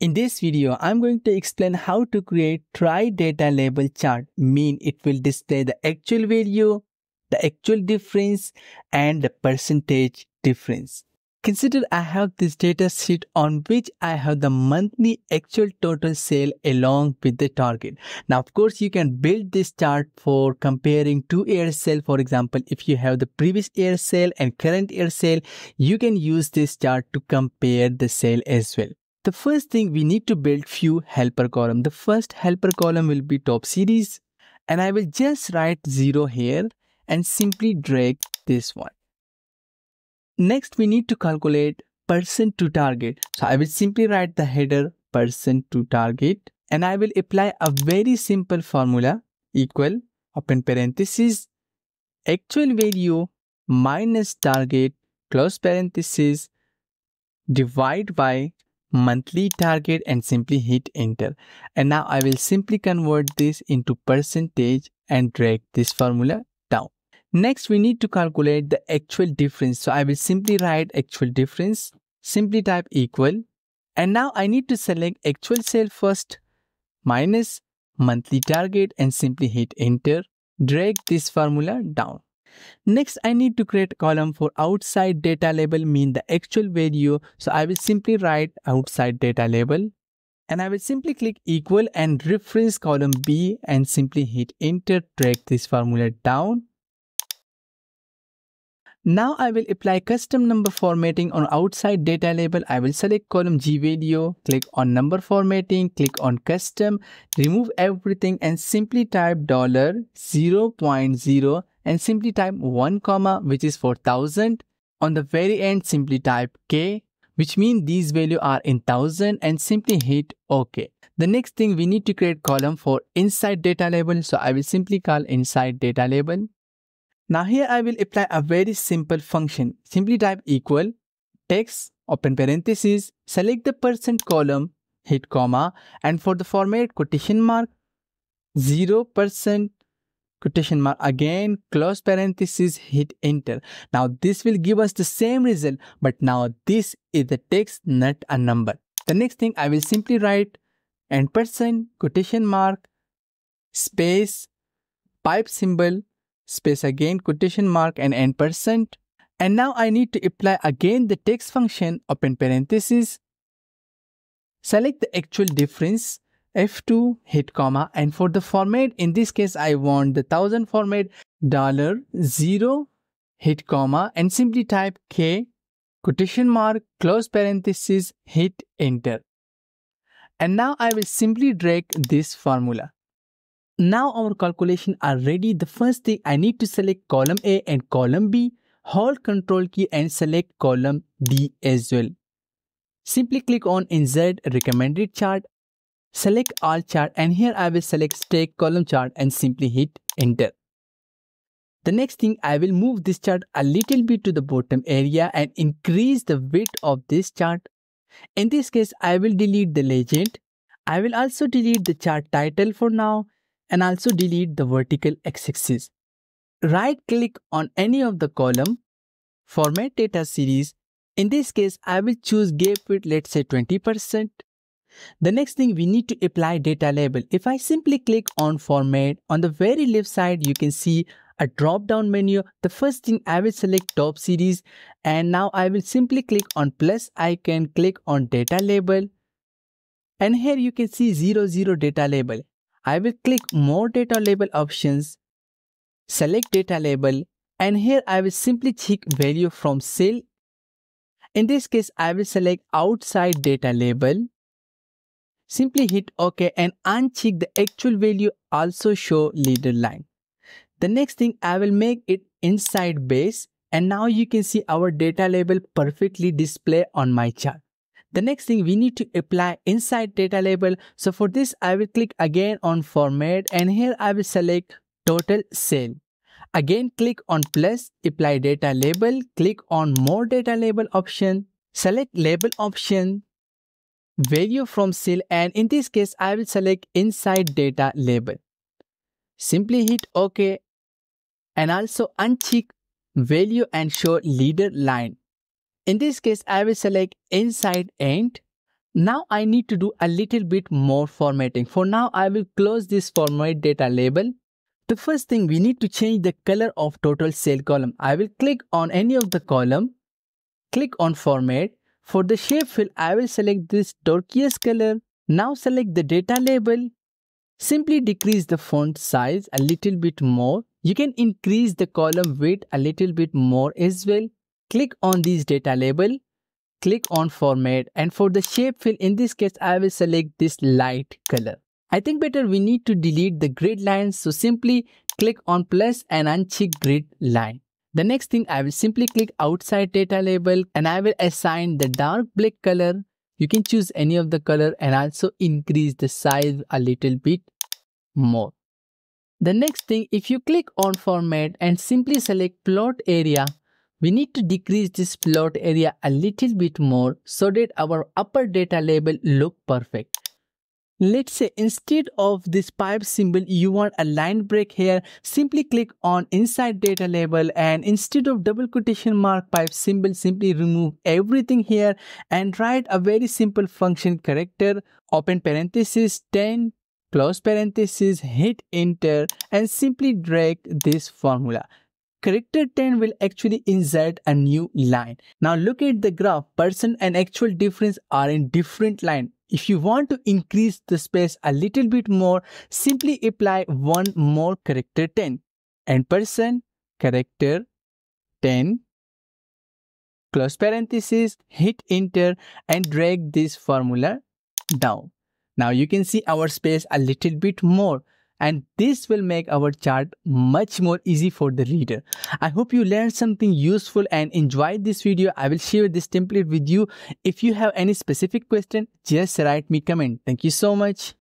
In this video, I'm going to explain how to create try data label chart, mean it will display the actual value, the actual difference and the percentage difference. Consider I have this data sheet on which I have the monthly actual total sale along with the target. Now, of course, you can build this chart for comparing 2 year sale. For example, if you have the previous year sale and current year sale, you can use this chart to compare the sale as well. The first thing we need to build few helper column. The first helper column will be top series and I will just write 0 here and simply drag this one. Next we need to calculate percent to target. So I will simply write the header percent to target and I will apply a very simple formula equal open parenthesis actual value minus target close parenthesis divide by monthly target and simply hit enter. And now I will simply convert this into percentage and drag this formula down. Next we need to calculate the actual difference. So I will simply write actual difference, simply type equal. And now I need to select actual sale first minus monthly target and simply hit enter. Drag this formula down. Next, I need to create a column for outside data label, mean the actual value. So I will simply write outside data label and I will simply click equal and reference column B and simply hit enter, drag this formula down. Now I will apply custom number formatting on outside data label. I will select column G value, click on number formatting, click on custom, remove everything and simply type $0.0 and simply type 1, which is for 1000. On the very end, simply type K, which means these values are in 1000 and simply hit OK. The next thing we need to create column for inside data label. So I will simply call inside data label. Now here I will apply a very simple function. Simply type equal, text, open parenthesis, select the percent column, hit comma, and for the format quotation mark, 0%, quotation mark again, close parenthesis, hit enter. Now this will give us the same result, but now this is the text, not a number. The next thing I will simply write and percent, quotation mark, space, pipe symbol, space again, quotation mark and end percent. And now I need to apply again the text function, open parenthesis, select the actual difference, F2, hit comma, and for the format, in this case, I want the 1000 format, $0, hit comma, and simply type K, quotation mark, close parenthesis, hit enter. And now I will simply drag this formula. Now our calculations are ready. The first thing I need to select column A and column B, hold Ctrl key and select column D as well. Simply click on insert recommended chart. Select all chart and here I will select stack column chart and simply hit enter. The next thing I will move this chart a little bit to the bottom area and increase the width of this chart. In this case I will delete the legend. I will also delete the chart title for now and also delete the vertical x-axis. Right click on any of the column, format data series. In this case I will choose gap width, let's say 20%. The next thing we need to apply data label. If I simply click on format, on the very left side you can see a drop down menu. The first thing I will select top series and now I will simply click on plus icon, click on data label and here you can see 00 data label. I will click more data label options, select data label and here I will simply check value from sale. In this case I will select outside data label. Simply hit OK and uncheck the actual value, also show leader line. The next thing I will make it inside base and now you can see our data label perfectly display on my chart. The next thing we need to apply inside data label. So for this I will click again on format and here I will select total sale. Again click on plus, apply data label, click on more data label option, select label option, value from sale and in this case I will select inside data label. Simply hit OK and also uncheck value and show leader line. In this case I will select inside end Now I need to do a little bit more formatting. For now, I will close this format data label. The first thing, we need to change the color of total sale column. I will click on any of the column, click on format. For the shape fill, I will select this turquoise color. Now select the data label. Simply decrease the font size a little bit more. You can increase the column weight a little bit more as well. Click on this data label, click on format, and for the shape fill, in this case, I will select this light color. I think better we need to delete the grid lines, so simply click on plus and uncheck grid line. The next thing, I will simply click outside data label and I will assign the dark black color. You can choose any of the color and also increase the size a little bit more. The next thing, if you click on format and simply select plot area, we need to decrease this plot area a little bit more so that our upper data label look perfect. Let's say instead of this pipe symbol, you want a line break here. Simply click on inside data label and instead of double quotation mark pipe symbol, simply remove everything here and write a very simple function character, open parenthesis 10, close parenthesis, hit enter and simply drag this formula. Character 10 will actually insert a new line. Now look at the graph, percent and actual difference are in different line. If you want to increase the space a little bit more, simply apply one more character 10 and percent character 10, close parenthesis, hit enter and drag this formula down. Now you can see our space a little bit more. And this will make our chart much more easy for the reader. I hope you learned something useful and enjoyed this video. I will share this template with you. If you have any specific question, just write me a comment. Thank you so much.